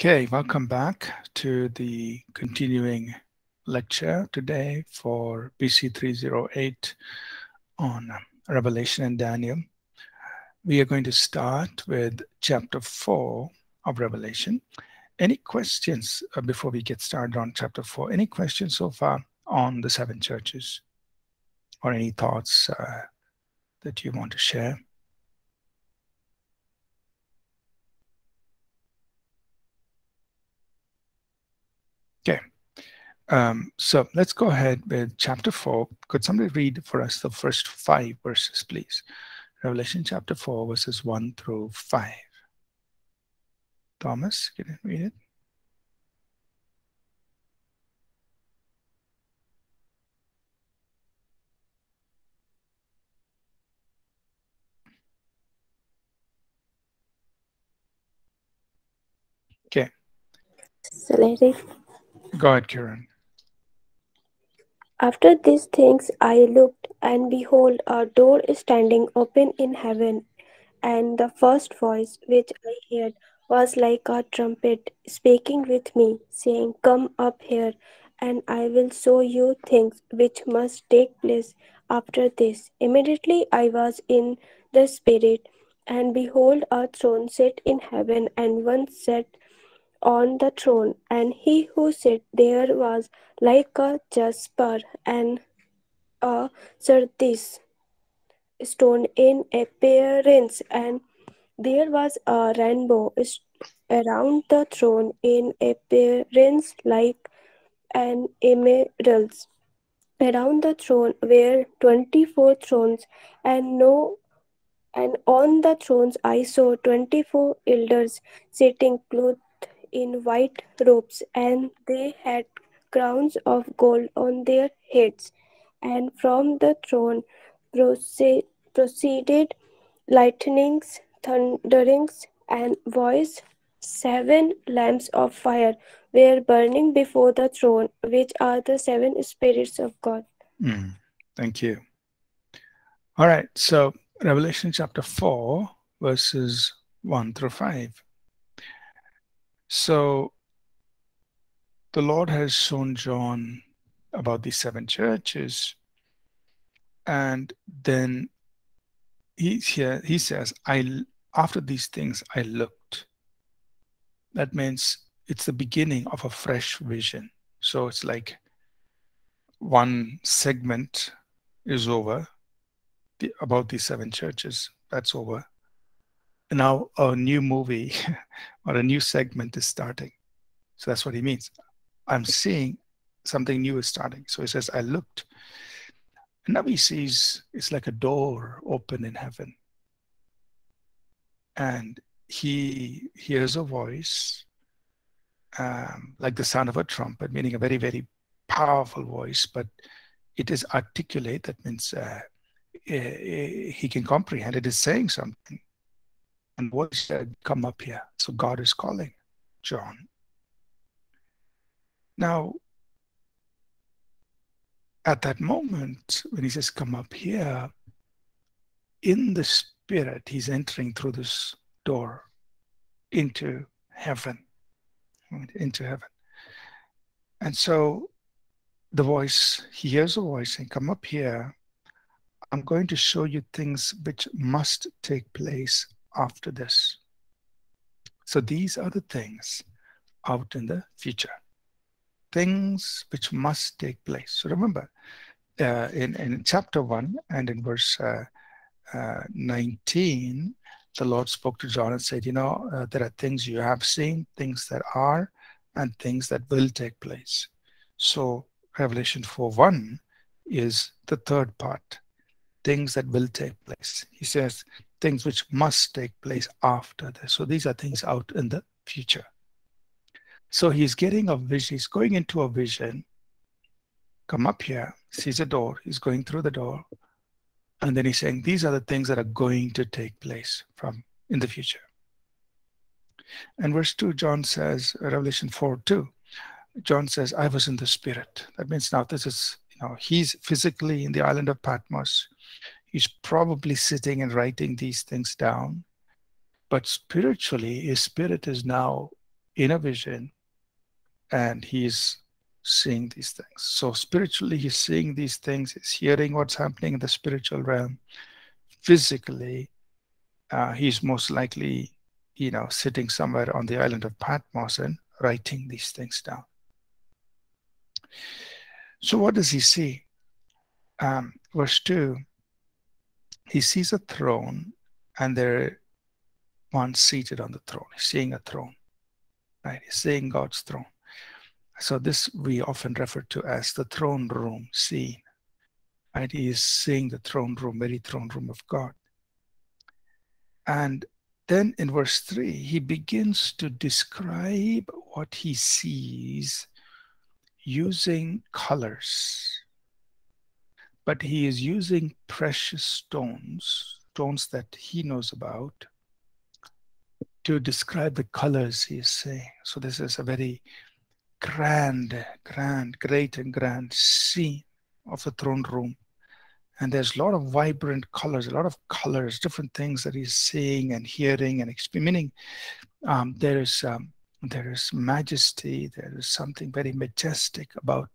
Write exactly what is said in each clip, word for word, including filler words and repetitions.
Okay, welcome back to the continuing lecture today for B C three oh eight on Revelation and Daniel. We are going to start with chapter four of Revelation. Any questions uh, before we get started on chapter four? Any questions so far on the seven churches? Or any thoughts uh, that you want to share? Okay, um, so let's go ahead with chapter four. Could somebody read for us the first five verses, please? Revelation chapter four, verses one through five. Thomas, can you read it? Okay. Go ahead, Kieran. After these things I looked, and behold, a door standing open in heaven, and the first voice which I heard was like a trumpet speaking with me, saying, "Come up here, and I will show you things which must take place after this." Immediately I was in the Spirit, and behold, a throne set in heaven, and one sat on the throne, and he who sat there was like a jasper and a sardius stone in appearance, and there was a rainbow around the throne in appearance like an emerald. Around the throne were twenty-four thrones, and no and on the thrones I saw twenty-four elders sitting clothed in white robes, and they had crowns of gold on their heads, and from the throne proce proceeded lightnings, thunderings, and voice. Seven lamps of fire were burning before the throne, which are the seven spirits of God. Mm, thank you. All right, so Revelation chapter four, verses one through five. So the Lord has shown John about these seven churches, and then he, here, he says, "I after these things I looked." That means it's the beginning of a fresh vision. So it's like one segment is over, the, about these seven churches, that's over. Now a new movie or a new segment is starting. So that's what he means. I'm seeing something new is starting. So he says, I looked. And now he sees it's like a door open in heaven. And he hears a voice, um, like the sound of a trumpet, meaning a very, very powerful voice, but it is articulate. That means uh, he can comprehend. It is saying something. And voice said, "Come up here." So God is calling John. Now, at that moment, when he says, "Come up here," in the Spirit, he's entering through this door into heaven, into heaven. And so the voice, he hears a voice saying, "Come up here. I'm going to show you things which must take place after this." So these are the things out in the future, things which must take place. So remember, uh, in, in chapter one and in verse uh, uh, nineteen, the Lord spoke to John and said, you know, uh, there are things you have seen, things that are, and things that will take place. So Revelation four one is the third part, things that will take place. He says, things which must take place after this. So these are things out in the future. So he's getting a vision, he's going into a vision, come up here, sees a door, he's going through the door, and then he's saying, these are the things that are going to take place from in the future. And verse two, John says, Revelation four two, John says, I was in the Spirit. That means now this is, you know, he's physically in the island of Patmos. He's probably sitting and writing these things down, but spiritually, his spirit is now in a vision, and he's seeing these things. So spiritually, he's seeing these things, he's hearing what's happening in the spiritual realm. Physically, uh, he's most likely, you know, sitting somewhere on the island of Patmos and writing these things down. So what does he see? Um, verse two, he sees a throne, and there one seated on the throne. He's seeing a throne, right? He's seeing God's throne. So this we often refer to as the throne room scene, right? He is seeing the throne room, very throne room of God. And then in verse three, he begins to describe what he sees using colors, but he is using precious stones, stones that he knows about, to describe the colors he is seeing. So this is a very grand, grand, great and grand scene of the throne room. And there's a lot of vibrant colors, a lot of colors, different things that he's seeing and hearing and experiencing. Um, there is um, there is majesty, there is something very majestic about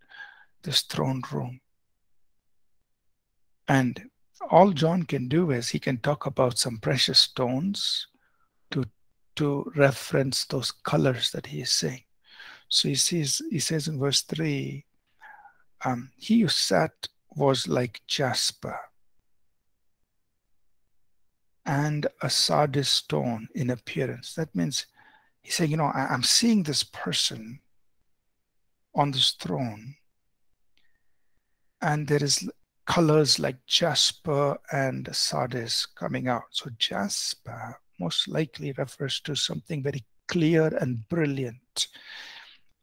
this throne room. And all John can do is he can talk about some precious stones to, to reference those colors that he is seeing. So he sees, he says in verse three, um, he who sat was like jasper and a sardis stone in appearance. That means he's saying, you know, I, I'm seeing this person on this throne, and there is colors like jasper and sardis coming out. So jasper most likely refers to something very clear and brilliant,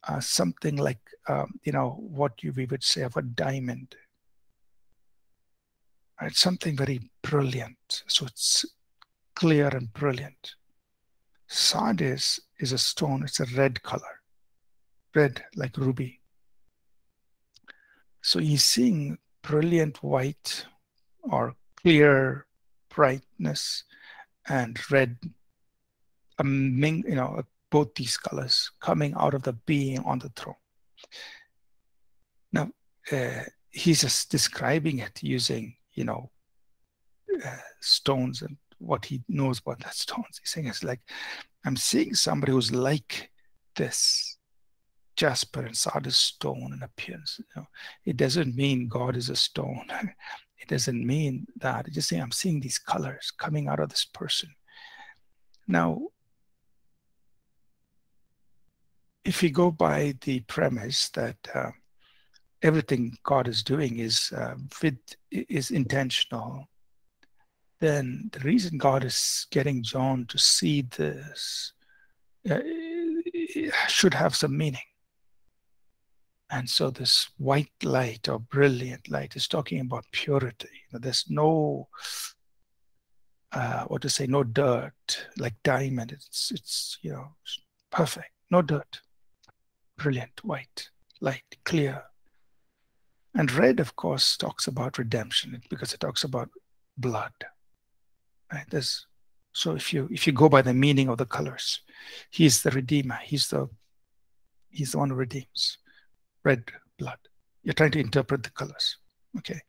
uh, something like, um, you know, what you, we would say of a diamond. It's something very brilliant. So it's clear and brilliant. Sardis is a stone. It's a red color, red like ruby. So he's seeing brilliant white or clear brightness and red, um, you know, both these colors coming out of the being on the throne. Now, uh, he's just describing it using, you know, uh, stones and what he knows about that stones. He's saying it's like, I'm seeing somebody who's like this jasper and sardis stone in appearance. You know, it doesn't mean God is a stone. It doesn't mean that. It's just saying I'm seeing these colors coming out of this person. Now, if you go by the premise that uh, everything God is doing is uh, with, is intentional, then the reason God is getting John to see this uh, should have some meaning. And so this white light or brilliant light is talking about purity. There's no, uh, what to say, no dirt, like diamond. It's, it's, you know, perfect, no dirt. Brilliant, white, light, clear. And red, of course, talks about redemption because it talks about blood. Right? There's, so if you if you go by the meaning of the colors, he's the redeemer. He's the he's the one who redeems. Red blood. You're trying to interpret the colors, okay?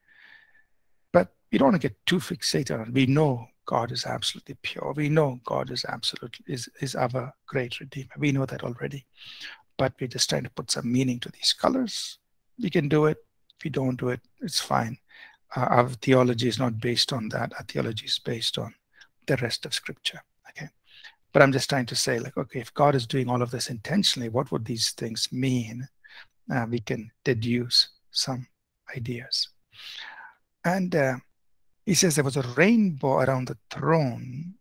But you don't want to get too fixated on it. We know God is absolutely pure. We know God is absolutely is is our great redeemer. We know that already. But we're just trying to put some meaning to these colors. We can do it. If you don't do it, it's fine. Uh, our theology is not based on that. Our theology is based on the rest of Scripture. Okay, but I'm just trying to say, like, okay, if God is doing all of this intentionally, what would these things mean? Uh, we can deduce some ideas. And uh, he says there was a rainbow around the throne,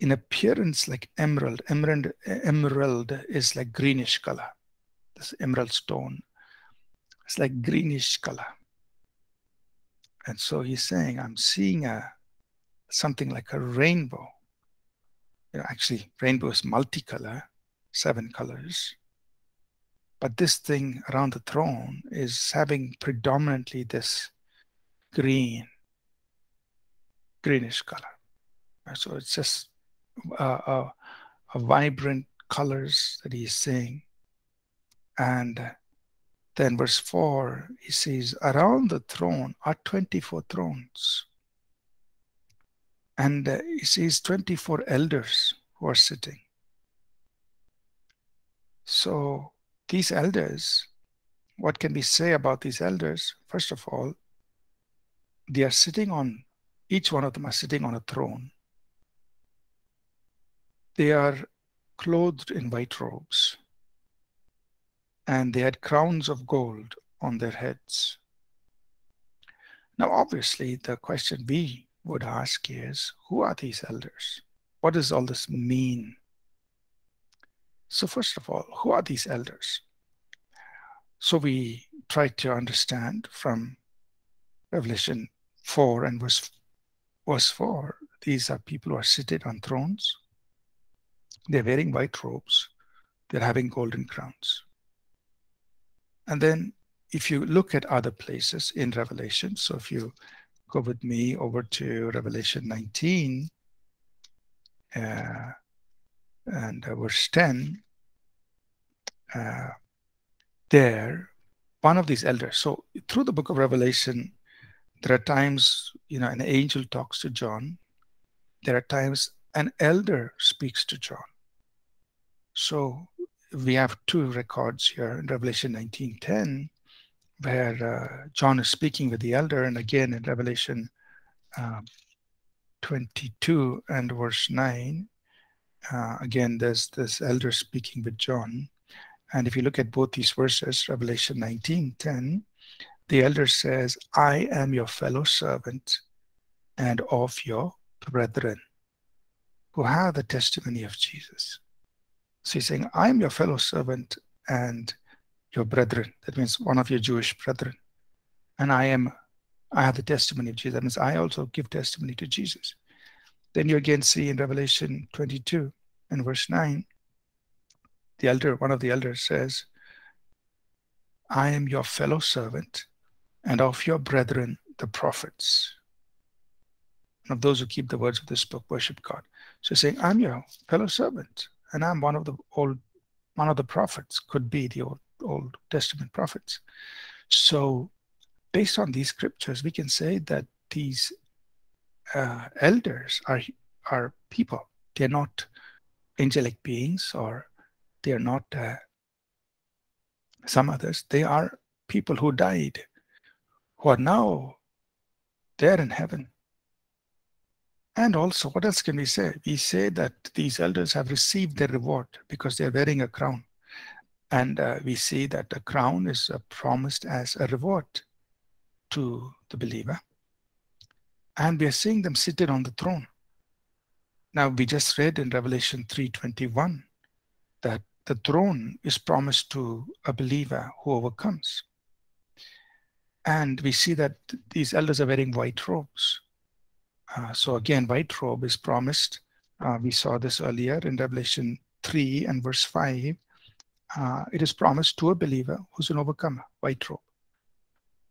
in appearance like emerald. Emerald, emerald is like greenish color. This emerald stone. It's like greenish color. And so he's saying, I'm seeing a something like a rainbow. You know, actually, rainbow is multicolor, seven colors. But this thing around the throne is having predominantly this green, greenish color. So it's just a, a, a vibrant colors that he's seeing. And then verse four, he says, around the throne are twenty-four thrones. And he sees twenty-four elders who are sitting. So these elders, what can we say about these elders? First of all, they are sitting on, each one of them are sitting on a throne. They are clothed in white robes, and they had crowns of gold on their heads. Now, obviously, the question we would ask is, who are these elders? What does all this mean? So first of all, who are these elders? So we try to understand from Revelation four and verse, verse four, these are people who are seated on thrones. They're wearing white robes. They're having golden crowns. And then if you look at other places in Revelation, so if you go with me over to Revelation nineteen uh, and uh, verse ten, uh, there, one of these elders. So through the book of Revelation, there are times, you know, an angel talks to John. There are times an elder speaks to John. So we have two records here in Revelation nineteen ten, where uh, John is speaking with the elder, and again in Revelation uh, twenty-two and verse nine, uh, again there's this elder speaking with John. And if you look at both these verses, Revelation nineteen ten, the elder says, I am your fellow servant and of your brethren who have the testimony of Jesus. So he's saying, I am your fellow servant and your brethren, that means one of your Jewish brethren, and I am, I have the testimony of Jesus, that means I also give testimony to Jesus. Then you again see in Revelation twenty-two and verse nine, the elder, one of the elders says, I am your fellow servant and of your brethren, the prophets, and of those who keep the words of this book, worship God. So saying, I'm your fellow servant, and I'm one of the old, one of the prophets, could be the old Old Testament prophets. So based on these scriptures, we can say that these uh, elders are are people. They're not angelic beings, or they're not uh, some others. They are people who died, who are now there in heaven. And also, what else can we say? We say that these elders have received their reward because they're wearing a crown. And uh, we see that the crown is uh, promised as a reward to the believer. And we are seeing them seated on the throne. Now, we just read in Revelation three twenty-one that the throne is promised to a believer who overcomes. And we see that these elders are wearing white robes. Uh, so again, white robe is promised. Uh, we saw this earlier in Revelation three and verse five. Uh, it is promised to a believer who's an overcomer, white robe.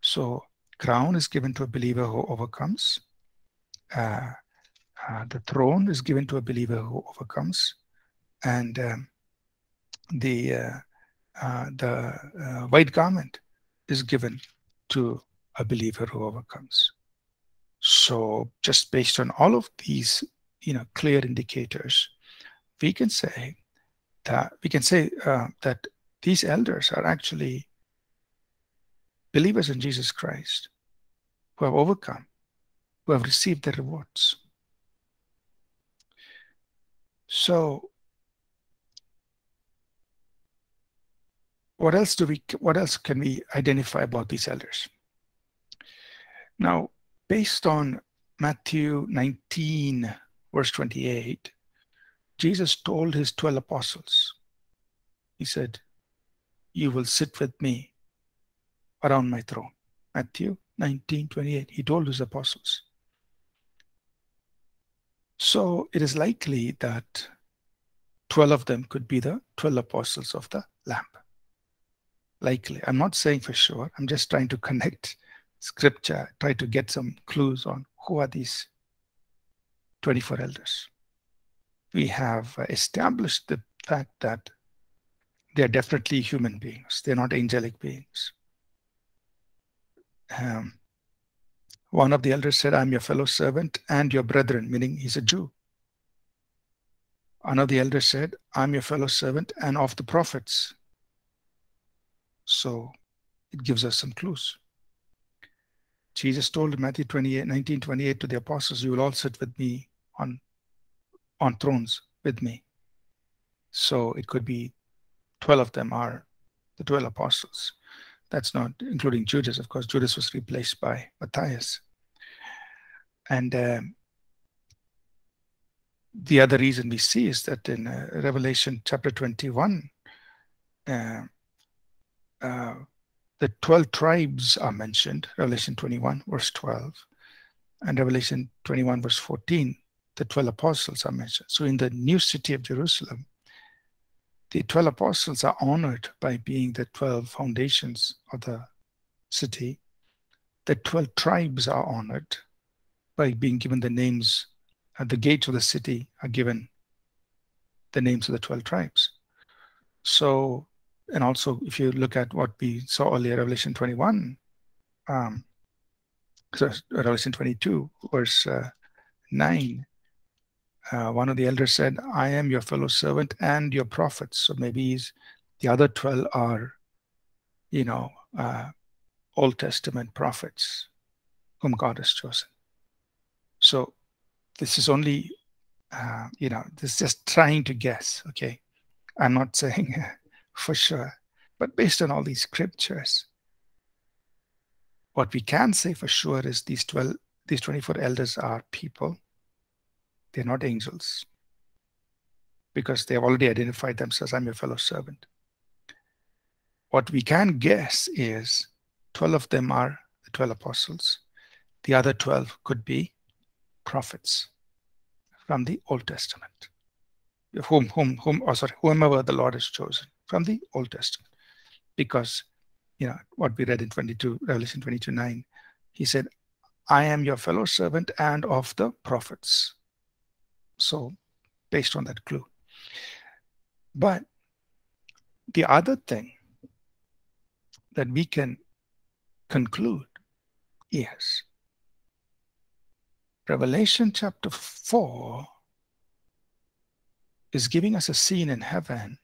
So crown is given to a believer who overcomes. Uh, uh, the throne is given to a believer who overcomes. And um, the, uh, uh, the uh, white garment is given to a believer who overcomes. So just based on all of these, you know, clear indicators, we can say that we can say uh, that these elders are actually believers in Jesus Christ who have overcome, who have received their rewards. So what else do we what else can we identify about these elders? Now, based on Matthew nineteen verse twenty-eight, Jesus told his twelve apostles, he said, you will sit with me around my throne. Matthew nineteen twenty-eight, he told his apostles. So it is likely that twelve of them could be the twelve apostles of the Lamb. Likely. I'm not saying for sure. I'm just trying to connect scripture, try to get some clues on who are these twenty-four elders. We have established the fact that they are definitely human beings. They're not angelic beings. Um, one of the elders said, I'm your fellow servant and your brethren, meaning he's a Jew. Another elder said, I'm your fellow servant and of the prophets. So it gives us some clues. Jesus told Matthew twenty-eight, nineteen twenty-eight to the apostles, you will all sit with me on, on thrones with me. So it could be twelve of them are the twelve apostles. That's not including Judas. Of course, Judas was replaced by Matthias. And um, the other reason we see is that in uh, Revelation chapter twenty-one, uh, uh, the twelve tribes are mentioned, Revelation twenty-one, verse twelve, and Revelation twenty-one, verse fourteen, the twelve apostles are mentioned. So in the new city of Jerusalem, the twelve apostles are honored by being the twelve foundations of the city. The twelve tribes are honored by being given the names. At the gates of the city are given the names of the twelve tribes. So, and also if you look at what we saw earlier, Revelation twenty-one, um, so Revelation twenty-two, verse uh, nine, Uh, one of the elders said, I am your fellow servant and your prophets. So maybe he's, the other twelve are, you know, uh, Old Testament prophets whom God has chosen. So this is only, uh, you know, this is just trying to guess, okay? I'm not saying for sure, but based on all these scriptures, what we can say for sure is these twelve, these twenty-four elders are people. They're not angels because they have already identified themselves. I'm your fellow servant. What we can guess is twelve of them are the twelve apostles. The other twelve could be prophets from the Old Testament, whom, whom, whom, or sorry, whomever the Lord has chosen from the Old Testament. Because, you know, what we read in twenty-two, Revelation twenty-two nine, he said, I am your fellow servant and of the prophets. So based on that clue. But the other thing that we can conclude is Revelation chapter four is giving us a scene in heaven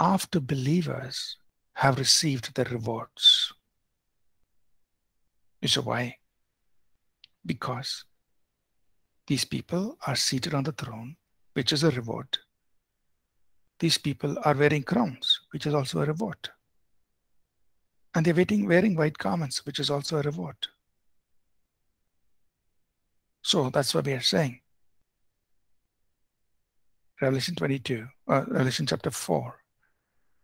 after believers have received their rewards. You say, why? Because these people are seated on the throne, which is a reward. These people are wearing crowns, which is also a reward. And they're waiting, wearing white garments, which is also a reward. So that's what we are saying. Revelation twenty-two, uh, Revelation chapter four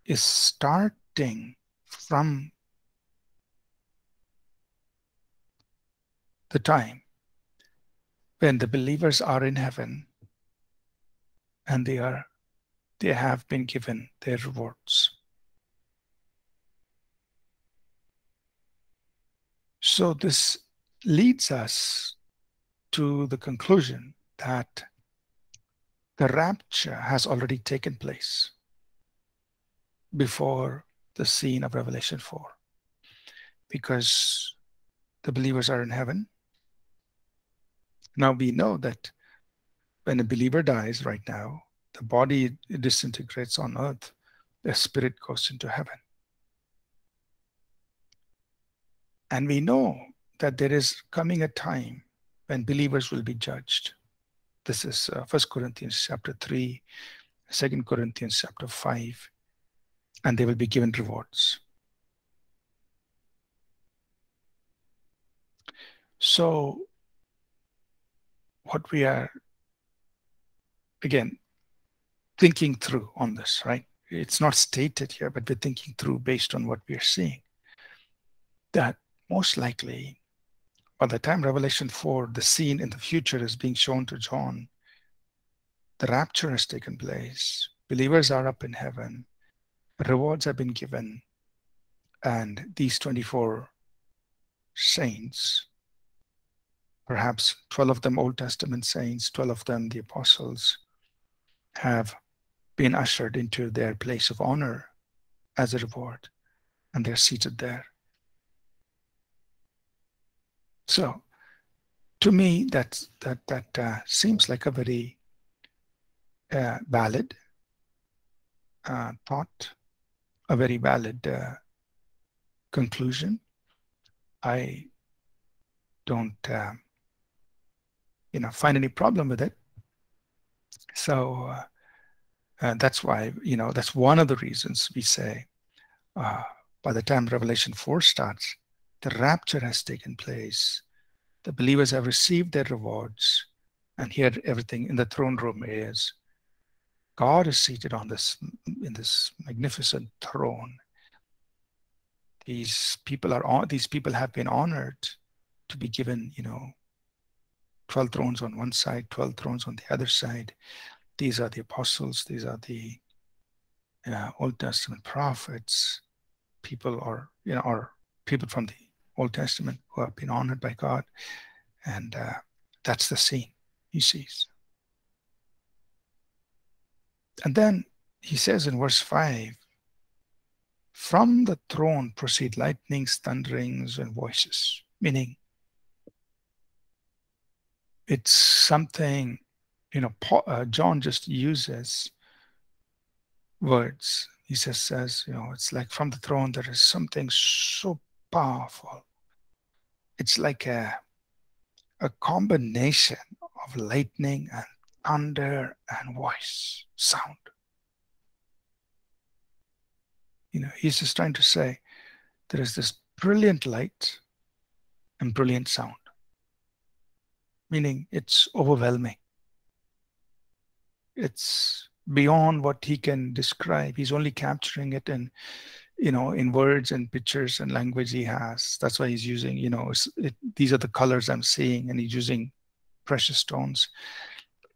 is starting from the time when the believers are in heaven and they are, they have been given their rewards. So this leads us to the conclusion that the rapture has already taken place before the scene of Revelation four, because the believers are in heaven. Now we know that when a believer dies right now, the body disintegrates on earth, the spirit goes into heaven. And we know that there is coming a time when believers will be judged. This is uh, First Corinthians chapter three, Second Corinthians chapter five, and they will be given rewards. So what we are, again, thinking through on this, right? It's not stated here, but we're thinking through based on what we are seeing, that most likely by the time Revelation four, the scene in the future is being shown to John, the rapture has taken place, believers are up in heaven, rewards have been given, and these twenty-four saints, perhaps twelve of them Old Testament saints, twelve of them the apostles, have being ushered into their place of honor as a reward, and they're seated there. So to me, that that that uh, seems like a very uh, valid uh, thought, a very valid uh, conclusion. I don't uh, you know, find any problem with it. So uh, uh, that's why, you know, that's one of the reasons we say uh, by the time Revelation four starts, the rapture has taken place. The believers have received their rewards, and here everything in the throne room is. God is seated on this, in this magnificent throne. These people are on, these people have been honored to be given, you know, twelve thrones on one side, twelve thrones on the other side. These are the apostles, these are the uh, Old Testament prophets, people are, you know, are people from the Old Testament who have been honored by God, and uh, that's the scene he sees. And then he says in verse five, from the throne proceed lightnings, thunderings, and voices, meaning it's something, you know, Paul, uh, John just uses words. He says, says, you know, it's like from the throne there is something so powerful. It's like a, a combination of lightning and thunder and voice, sound. You know, he's just trying to say there is this brilliant light and brilliant sound, meaning it's overwhelming. It's beyond what he can describe. He's only capturing it in, you know, in words and pictures and language he has. That's why he's using, you know, it, these are the colors I'm seeing, and he's using precious stones.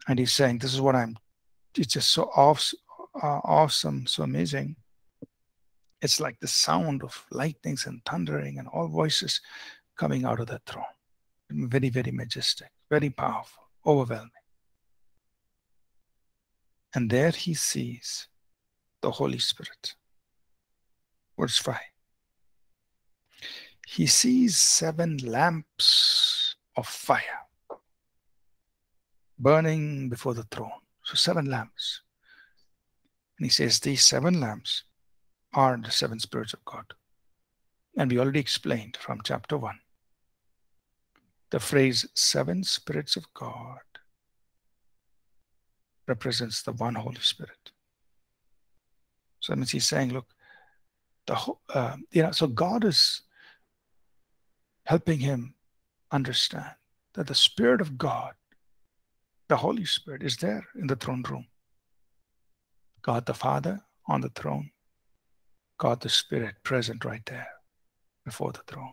And he's saying, this is what I'm, it's just so off, uh, awesome, so amazing. It's like the sound of lightnings and thundering and all voices coming out of the throne. Very, very majestic, very powerful, overwhelming. And there he sees the Holy Spirit. Verse five. He sees seven lamps of fire burning before the throne. So seven lamps. And he says these seven lamps are the seven spirits of God. And we already explained from chapter one. The phrase seven spirits of God represents the one Holy Spirit. So that means he's saying, look, the uh, you know, so God is helping him understand that the Spirit of God, the Holy Spirit, is there in the throne room. God the Father on the throne, God the Spirit present right there before the throne.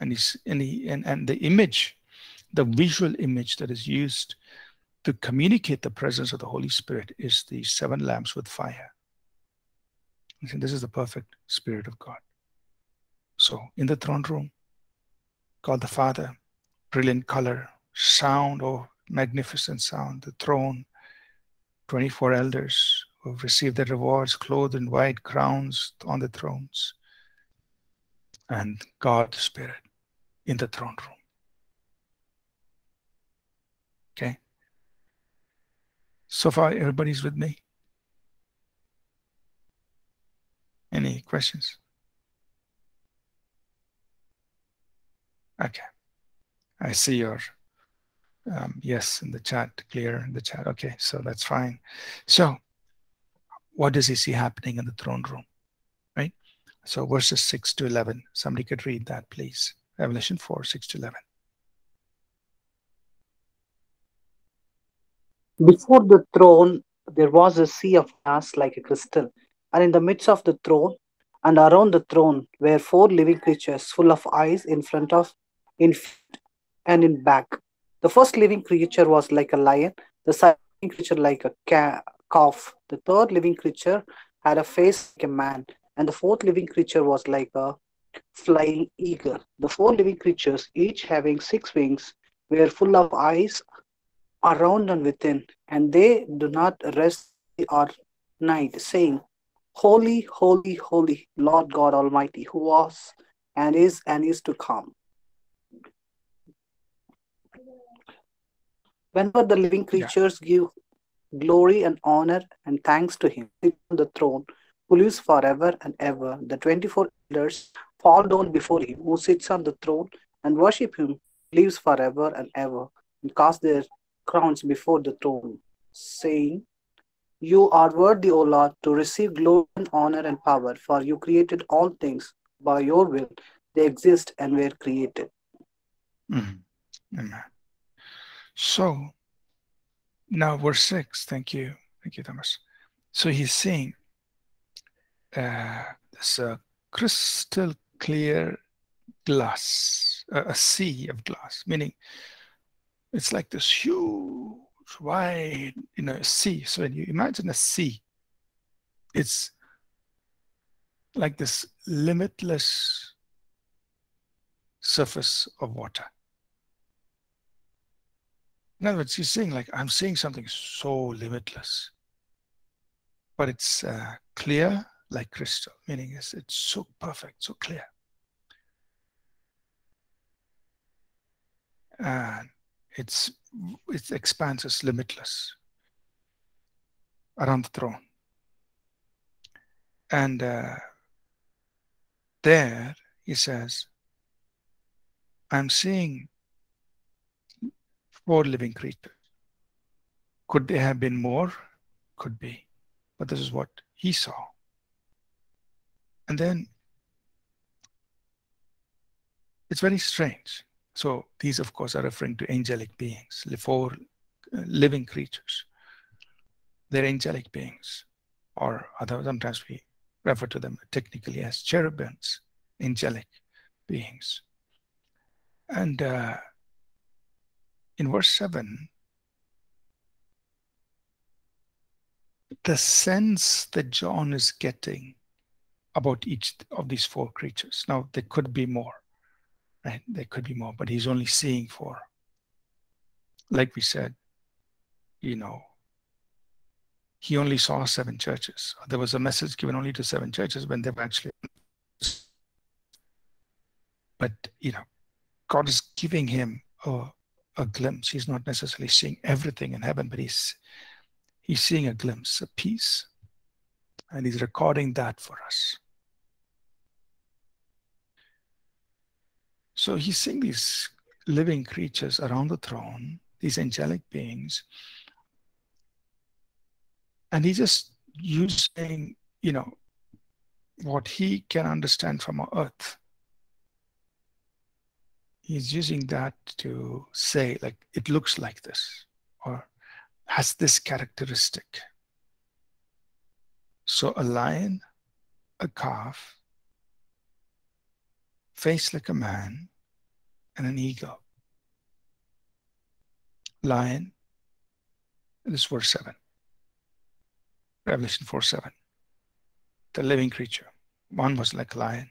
And, he's, and, he, and, and the image, the visual image that is used to communicate the presence of the Holy Spirit is the seven lamps with fire. And this is the perfect Spirit of God. So in the throne room, God the Father, brilliant color, sound, oh, magnificent sound, the throne, twenty-four elders who have received their rewards, clothed in white crowns on the thrones, and God the Spirit in the throne room. Okay. So far, everybody's with me? Any questions? Okay. I see your um, yes in the chat, clear in the chat. Okay, so that's fine. So what does he see happening in the throne room? So verses six to eleven, somebody could read that, please. Revelation four, six to eleven. Before the throne, there was a sea of glass like a crystal, and in the midst of the throne and around the throne were four living creatures full of eyes in front of, in front and in back. The first living creature was like a lion, the second creature like a calf. The third living creature had a face like a man, and the fourth living creature was like a flying eagle. The four living creatures, each having six wings, were full of eyes around and within, and they do not rest or night, saying, Holy, holy, holy, Lord God Almighty, who was and is and is to come. Whenever the living creatures yeah. give glory and honor and thanks to him on the throne, who lives forever and ever, the twenty-four elders fall down before him who sits on the throne and worship him, lives forever and ever, and cast their crowns before the throne, saying, You are worthy, O Lord, to receive glory and honor and power, for you created all things. By your will, they exist and were created. Mm-hmm. Amen. So, now verse six. Thank you. Thank you, Thomas. So he's saying, uh, there's a crystal clear glass, uh, a sea of glass, meaning it's like this huge, wide, you know, sea. So when you imagine a sea, it's like this limitless surface of water. In other words, he's saying, like, I'm seeing something so limitless, but it's uh, clear like crystal, meaning it's, it's so perfect, so clear. And it's, its expanse is limitless around the throne. And uh, there, he says, I'm seeing four living creatures. Could there have been more? Could be. But this is what he saw. And then, it's very strange. So these, of course, are referring to angelic beings, the four living creatures. They're angelic beings, or other, sometimes we refer to them technically as cherubims, angelic beings. And uh, in verse seven, the sense that John is getting about each of these four creatures. Now, there could be more, right? There could be more, but he's only seeing four. Like we said, you know, he only saw seven churches. There was a message given only to seven churches when they were actually. But, you know, God is giving him a, a glimpse. He's not necessarily seeing everything in heaven, but he's, he's seeing a glimpse, a piece. And he's recording that for us. So he's seeing these living creatures around the throne, these angelic beings. And he's just using, you know, what he can understand from our earth. He's using that to say, like, it looks like this, or has this characteristic. So a lion, a calf, face like a man, and an eagle. Lion, this is verse seven. Revelation four seven, the living creature. One was like a lion,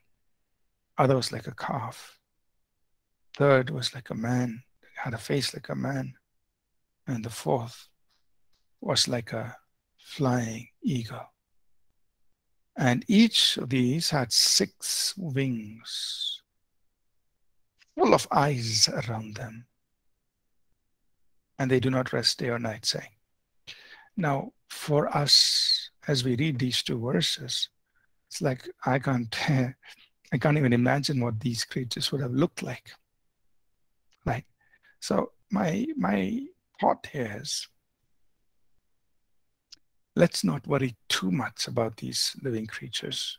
other was like a calf, third was like a man, had a face like a man, and the fourth was like a flying eagle. And each of these had six wings, full of eyes around them, and they do not rest day or night, saying. Now, for us, as we read these two verses, it's like I can't, I can't even imagine what these creatures would have looked like, right? So my my thought here is, let's not worry too much about these living creatures,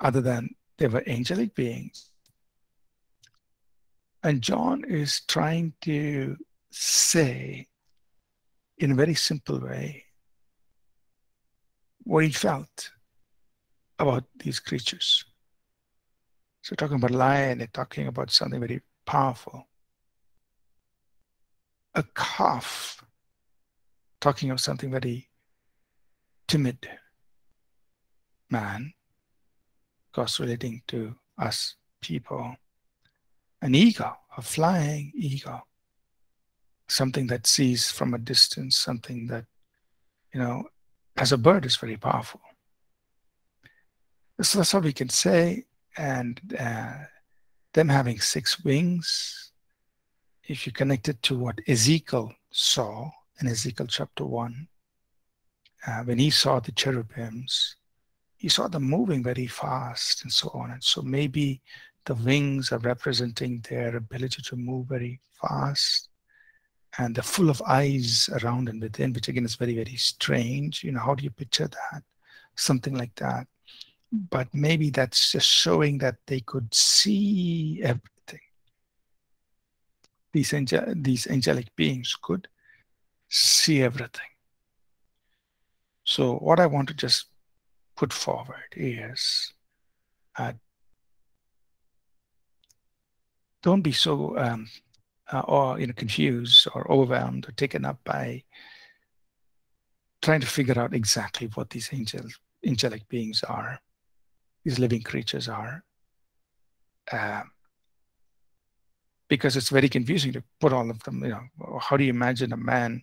other than they were angelic beings, and John is trying to say, in a very simple way, what he felt about these creatures. So talking about lion, they're talking about something very powerful. A calf, talking of something very timid. Man, of course relating to us people. An eagle, a flying eagle. something that sees from a distance, something that, you know, as a bird is very powerful. So that's all we can say. And uh, them having six wings, if you connect it to what Ezekiel saw in Ezekiel chapter one, uh, when he saw the cherubims, he saw them moving very fast and so on. And so maybe the wings are representing their ability to move very fast, and they're full of eyes around and within, which again is very, very strange. You know, how do you picture that? Something like that. But maybe that's just showing that they could see everything. These, angel these angelic beings could see everything. So what I want to just put forward is, uh, don't be so um, uh, or you know, confused or overwhelmed or taken up by trying to figure out exactly what these angels, angelic beings are, these living creatures are, uh, because it's very confusing to put all of them. You know, how do you imagine a man,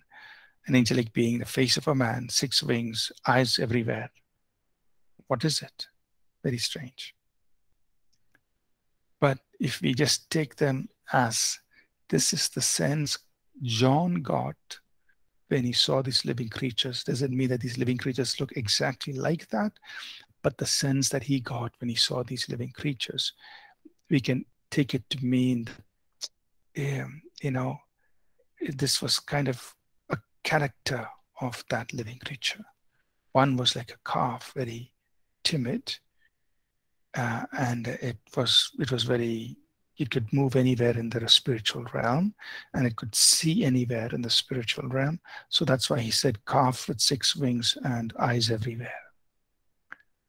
an angelic being, the face of a man, six wings, eyes everywhere? What is it? Very strange. But if we just take them as, this is the sense John got when he saw these living creatures. Doesn't mean that these living creatures look exactly like that, but the sense that he got when he saw these living creatures, we can take it to mean, um, you know, this was kind of a character of that living creature. One was like a calf, very timid, uh, and it was it was very, it could move anywhere in the spiritual realm, and it could see anywhere in the spiritual realm. So that's why he said calf with six wings and eyes everywhere.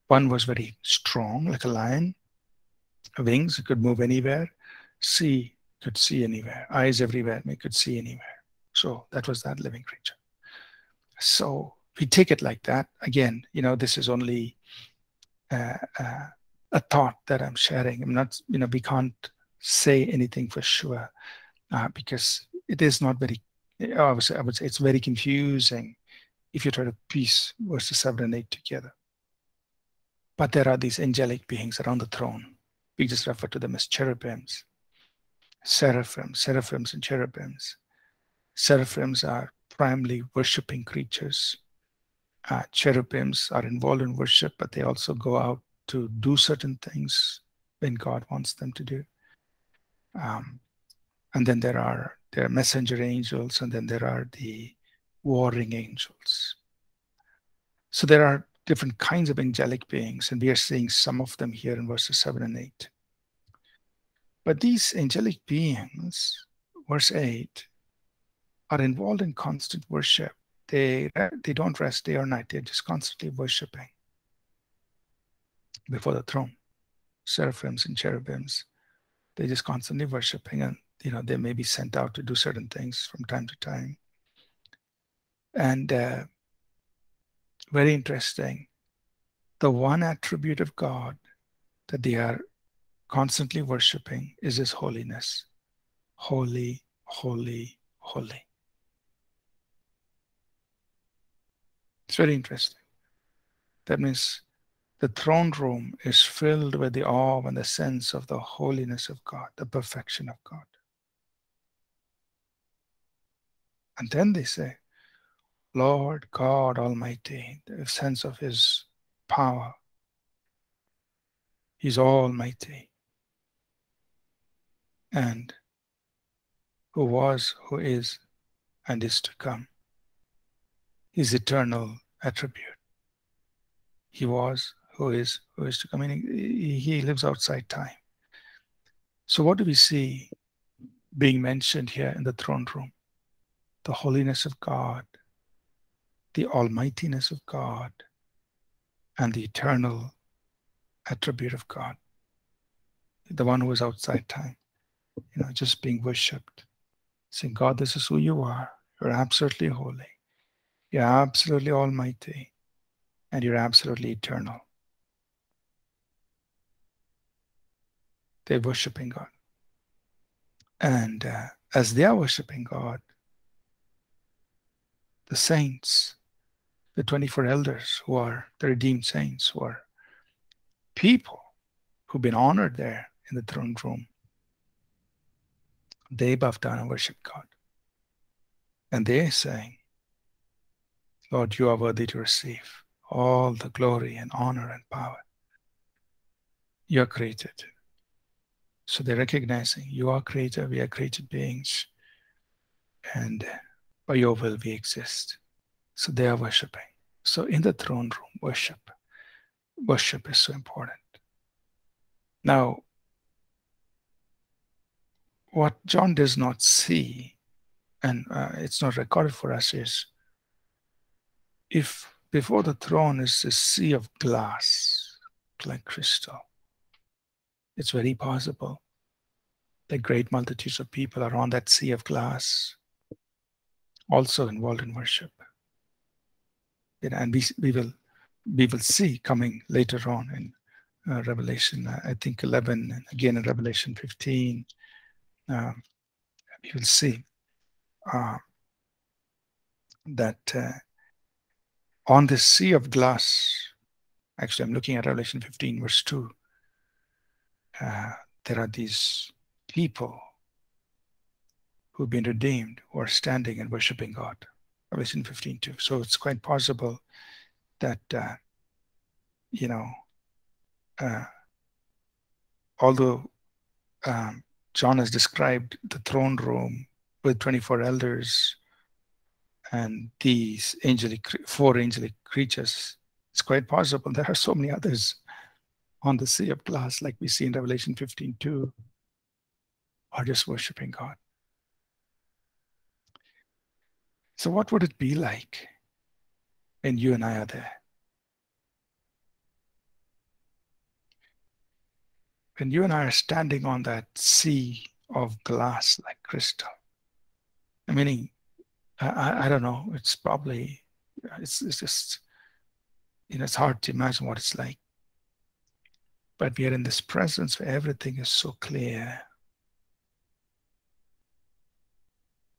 One was very strong, like a lion, wings, it could move anywhere, see, could see anywhere, eyes everywhere, it could see anywhere. So that was that living creature. So we take it like that. Again, you know, this is only uh, uh, a thought that I'm sharing. I'm not, you know, we can't say anything for sure, uh, because it is not very, I would say, I would say it's very confusing if you try to piece verses seven and eight together. But there are these angelic beings around the throne. We just refer to them as cherubims, seraphims, seraphims and cherubims. Seraphims are primarily worshipping creatures. Uh, cherubims are involved in worship, but they also go out to do certain things when God wants them to do. Um, and then there are, there are messenger angels, and then there are the warring angels. So there are different kinds of angelic beings, and we are seeing some of them here in verses seven and eight. But these angelic beings, verse eight, are involved in constant worship. They, they don't rest day or night. They're just constantly worshiping before the throne. Seraphims and cherubims, they're just constantly worshiping, and you know, they may be sent out to do certain things from time to time. And uh, very interesting, the one attribute of God that they are constantly worshiping is His holiness. Holy, holy, holy. It's very interesting. That means the throne room is filled with the awe and the sense of the holiness of God, the perfection of God. And then they say, Lord God Almighty, the sense of His power. He's Almighty. And who was, who is, and is to come. His eternal attribute. He was, who is, who is to come. Meaning, He lives outside time. So what do we see being mentioned here in the throne room? The holiness of God, the almightiness of God, and the eternal attribute of God, the one who is outside time, you know, just being worshipped. Saying, God, this is who you are. You're absolutely holy. You're absolutely almighty. And you're absolutely eternal. They're worshipping God. And uh, as they are worshipping God, the saints, the twenty-four elders who are the redeemed saints, who are people who've been honored there in the throne room. They bow down and worship God. And they're saying, Lord, you are worthy to receive all the glory and honor and power. You are created. So they're recognizing you are creator, we are created beings, and by your will we exist. So they are worshiping. So in the throne room, worship. Worship is so important. Now, what John does not see, and uh, it's not recorded for us, is if before the throne is a sea of glass, like crystal, it's very possible that great multitudes of people are on that sea of glass, also involved in worship. And we, we will we will see coming later on in uh, Revelation, uh, I think eleven, and again in Revelation fifteen, uh, we will see uh, that uh, on this sea of glass, actually I'm looking at Revelation fifteen verse two, uh, there are these people who've been redeemed who are standing and worshiping God. Revelation fifteen too. So it's quite possible that uh, you know, uh, although um, John has described the throne room with twenty-four elders and these angelic four angelic creatures, it's quite possible there are so many others on the sea of glass, like we see in Revelation fifteen too, are just worshiping God. So what would it be like when you and I are there? When you and I are standing on that sea of glass like crystal, I mean, I, I, I don't know, it's probably, it's, it's just, you know, it's hard to imagine what it's like. But we are in this presence where everything is so clear.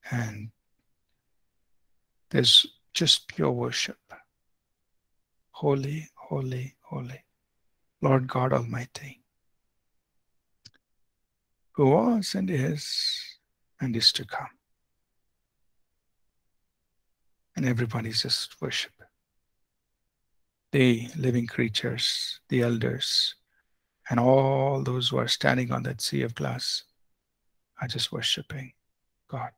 And there's just pure worship. Holy, holy, holy, Lord God Almighty, who was and is and is to come. And everybody's just worship. The living creatures, the elders, and all those who are standing on that sea of glass are just worshiping God.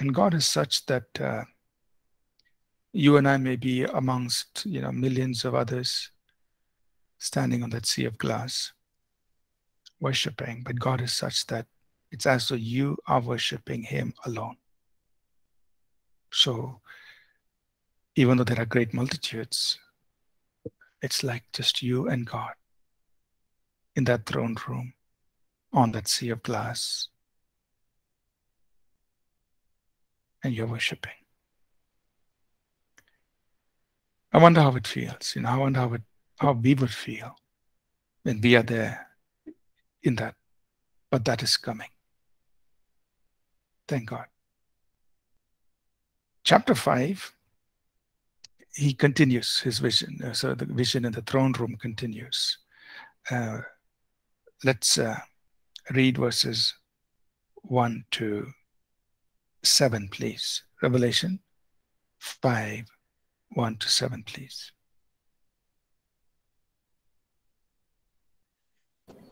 And God is such that uh, you and I may be amongst, you know, millions of others standing on that sea of glass, worshipping. But God is such that it's as though you are worshipping Him alone. So even though there are great multitudes, it's like just you and God in that throne room on that sea of glass. And you're worshipping. I wonder how it feels. You know, I wonder how it, how we would feel when we are there in that. But that is coming. Thank God. Chapter five, he continues his vision. So the vision in the throne room continues. Uh, let's uh, read verses one to seven, please. Revelation five, one to seven, please.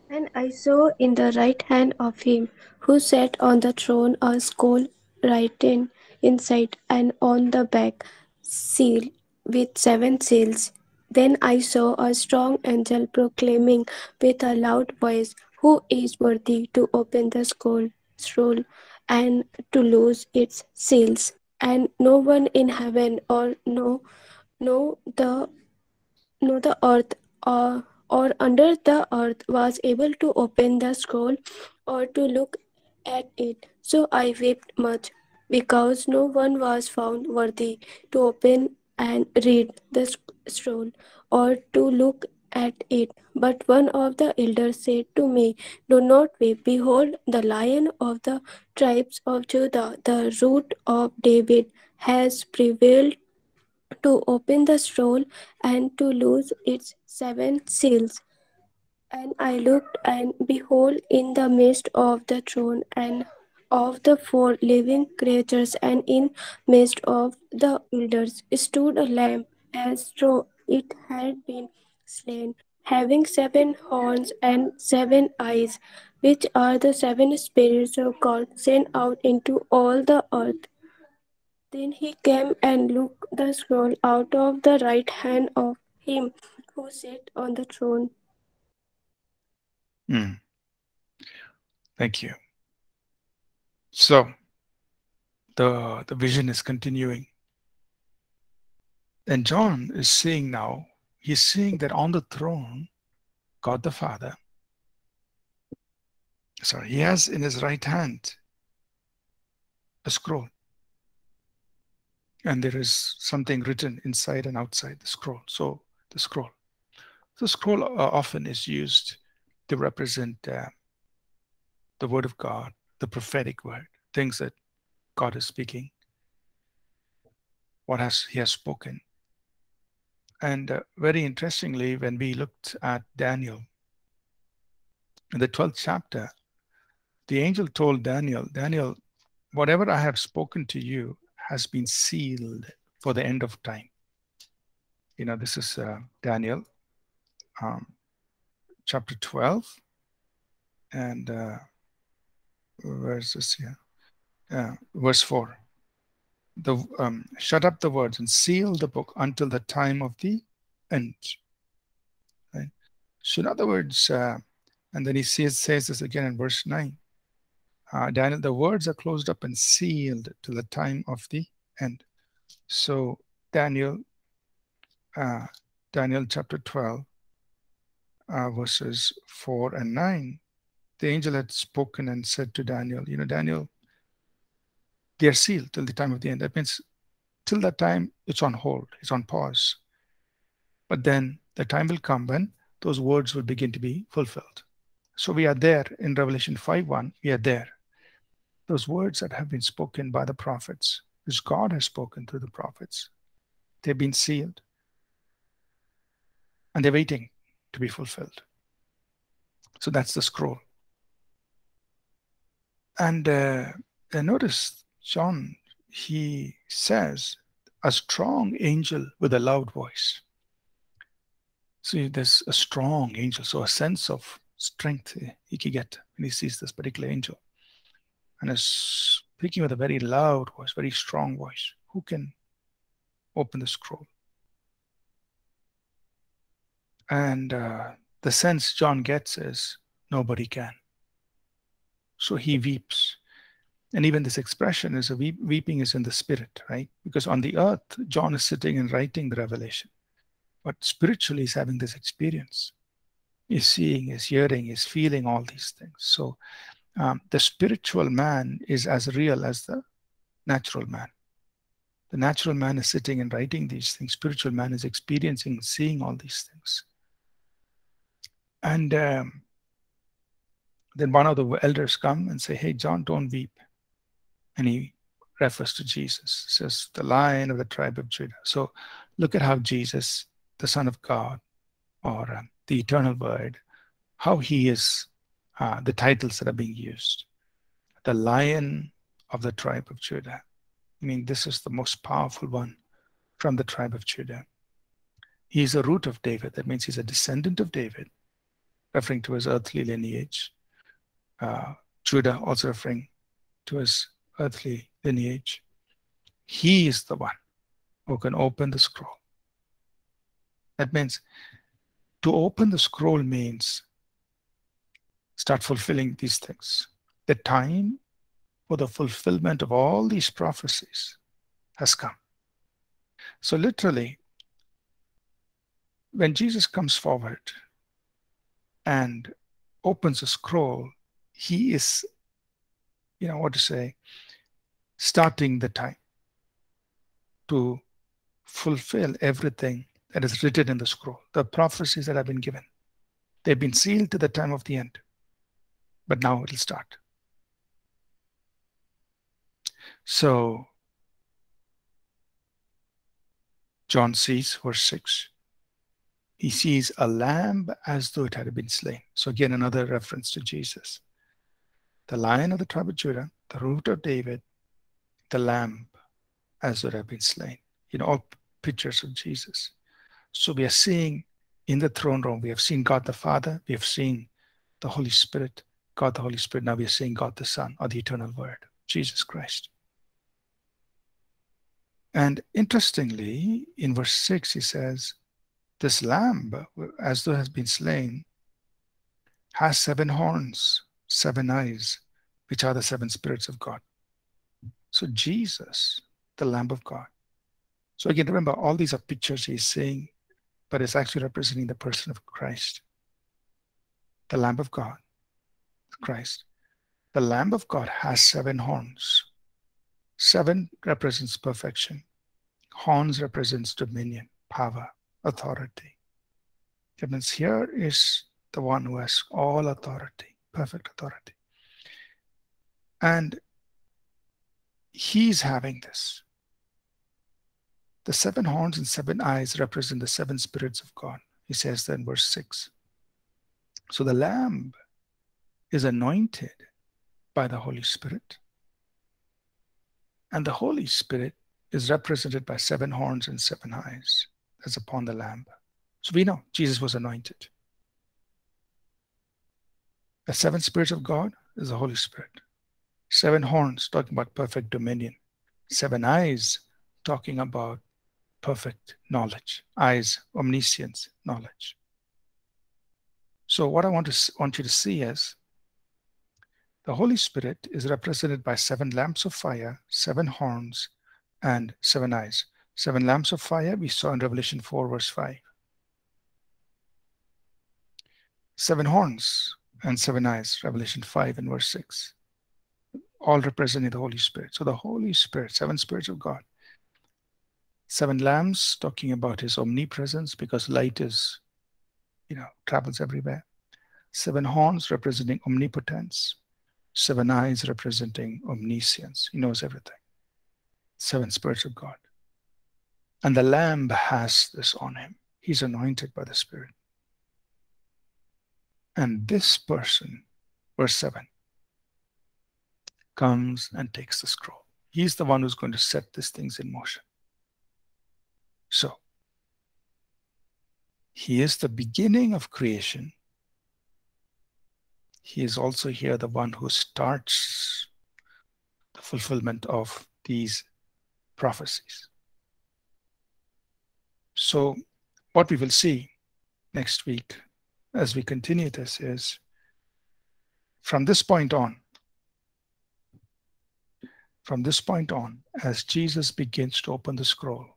And I saw in the right hand of him who sat on the throne a scroll written inside and on the back sealed with seven seals. Then I saw a strong angel proclaiming with a loud voice, "Who is worthy to open the scroll?" scroll and to loose its seals. And no one in heaven or no no the no the earth or or under the earth was able to open the scroll or to look at it. So I wept much, because no one was found worthy to open and read the scroll or to look at it. But one of the elders said to me, "Do not weep. Behold, the Lion of the tribes of Judah, the Root of David, has prevailed to open the scroll and to loose its seven seals." And I looked, and behold, in the midst of the throne and of the four living creatures, and in midst of the elders, stood a lamb as though it had been slain, having seven horns and seven eyes, which are the seven spirits of God sent out into all the earth. Then he came and took the scroll out of the right hand of him who sat on the throne. Mm. Thank you. So, the, the vision is continuing. And John is seeing now, he's seeing that on the throne, God the Father. So, he has in his right hand a scroll. And there is something written inside and outside the scroll. So, the scroll. The scroll often is used to represent uh, the Word of God, the prophetic word, things that God is speaking, what has he has spoken. And uh, very interestingly, when we looked at Daniel, in the twelfth chapter, the angel told Daniel, Daniel, whatever I have spoken to you has been sealed for the end of time. You know, this is uh, Daniel um, chapter twelve and uh, where is this here? Uh, verse four. The um, shut up the words and seal the book until the time of the end. Right? So in other words, uh, and then he says, says this again in verse nine. Uh, Daniel, the words are closed up and sealed till the time of the end. So Daniel, uh, Daniel chapter twelve, uh, verses four and nine. The angel had spoken and said to Daniel, you know, Daniel, they are sealed till the time of the end. That means till that time, it's on hold, it's on pause. But then the time will come when those words will begin to be fulfilled. So we are there in Revelation five one, we are there. Those words that have been spoken by the prophets, which God has spoken through the prophets, they've been sealed. And they're waiting to be fulfilled. So that's the scroll. And uh, notice John, he says, a strong angel with a loud voice. See, there's a strong angel, so a sense of strength he can get when he sees this particular angel. And is speaking with a very loud voice, very strong voice. Who can open the scroll? And uh, the sense John gets is, nobody can. So he weeps. And even this expression is a weep, weeping is in the spirit, right? Because on the earth, John is sitting and writing the revelation. But spiritually, he's having this experience. He's seeing, he's hearing, he's feeling all these things. So um, the spiritual man is as real as the natural man. The natural man is sitting and writing these things. Spiritual man is experiencing, seeing all these things. And um, then one of the elders come and say, hey, John, don't weep. And he refers to Jesus, says the Lion of the tribe of Judah. So look at how Jesus, the Son of God, or uh, the eternal word, how he is, uh, the titles that are being used. The Lion of the tribe of Judah. I mean, this is the most powerful one from the tribe of Judah. He is a root of David. That means he's a descendant of David, referring to his earthly lineage. Uh, Judah also referring to his earthly lineage. He is the one who can open the scroll. That means to open the scroll means start fulfilling these things. The time for the fulfillment of all these prophecies has come. So literally, when Jesus comes forward and opens a scroll, he is, you know what to say, starting the time to fulfill everything that is written in the scroll, the prophecies that have been given. They've been sealed to the time of the end. But now it'll start. So, John sees, verse six, he sees a lamb as though it had been slain. So again, another reference to Jesus. The Lion of the tribe of Judah, the Root of David, the Lamb as though it had been slain. You know, all pictures of Jesus. So we are seeing in the throne room, we have seen God the Father, we have seen the Holy Spirit, God the Holy Spirit. Now we are seeing God the Son, or the eternal Word, Jesus Christ. And interestingly, in verse six, he says, this lamb, as though has been slain, has seven horns, seven eyes, which are the seven spirits of God. So Jesus, the Lamb of God. So again, remember, all these are pictures he's saying, but it's actually representing the person of Christ. The Lamb of God, Christ. The Lamb of God has seven horns. Seven represents perfection. Horns represents dominion, power, authority. That means here is the one who has all authority, perfect authority. And he's having this. The seven horns and seven eyes represent the seven spirits of God. He says that in verse six. So the Lamb is anointed by the Holy Spirit. And the Holy Spirit is represented by seven horns and seven eyes as upon the Lamb. So we know Jesus was anointed. The seven spirits of God is the Holy Spirit. Seven horns, talking about perfect dominion. Seven eyes, talking about perfect knowledge. Eyes, omniscience, knowledge. So what I want to want you to see is the Holy Spirit is represented by seven lamps of fire, seven horns, and seven eyes. Seven lamps of fire we saw in Revelation four verse five. Seven horns and seven eyes, Revelation five and verse six. All representing the Holy Spirit. So the Holy Spirit, seven spirits of God. Seven lamps, talking about his omnipresence, because light is, you know, travels everywhere. Seven horns representing omnipotence. Seven eyes representing omniscience. He knows everything. Seven spirits of God. And the Lamb has this on him. He's anointed by the Spirit. And this person, verse seven, comes and takes the scroll. He's the one who's going to set these things in motion. So, he is the beginning of creation. He is also here the one who starts the fulfillment of these prophecies. So what we will see next week as we continue this is, from this point on, from this point on, as Jesus begins to open the scroll,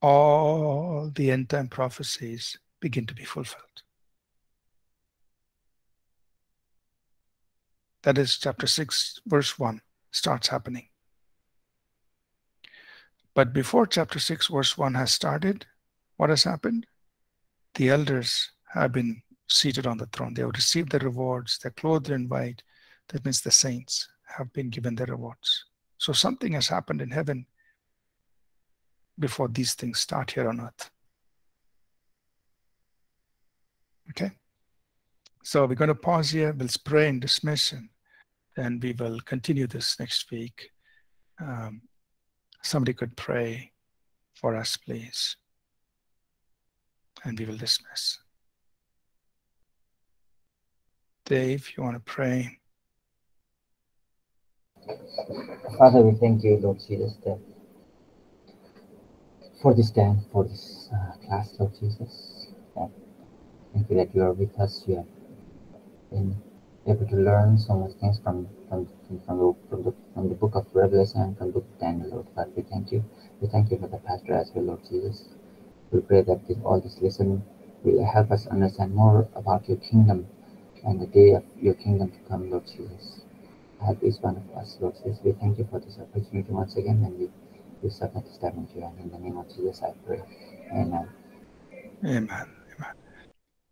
all the end-time prophecies begin to be fulfilled. That is chapter six, verse one, starts happening. But before chapter six, verse one has started, what has happened? The elders have been seated on the throne. They have received their rewards. They're clothed in white. That means the saints have been given their rewards. So something has happened in heaven before these things start here on earth. Okay? So we're going to pause here. We'll pray and dismiss, and then we will continue this next week. Um, somebody could pray for us, please. And we will dismiss. Dave, you want to pray? Father, we thank you, Lord Jesus, that for this time, for this uh, class, Lord Jesus. Yeah. Thank you that you are with us. You have been able to learn so much things from from from the, from the from the book of Revelation and from the book of Daniel, Lord God. We thank you. We thank you for the pastor as well, Lord Jesus. We pray that this, all this lesson will help us understand more about your kingdom and the day of your kingdom to come, Lord Jesus. Help each one of us, Lord Jesus. We thank you for this opportunity once again, and we, we submit this time into you. And in the name of Jesus, I pray. Amen. Amen. Amen.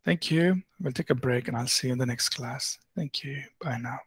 Thank you. We'll take a break and I'll see you in the next class. Thank you. Bye now.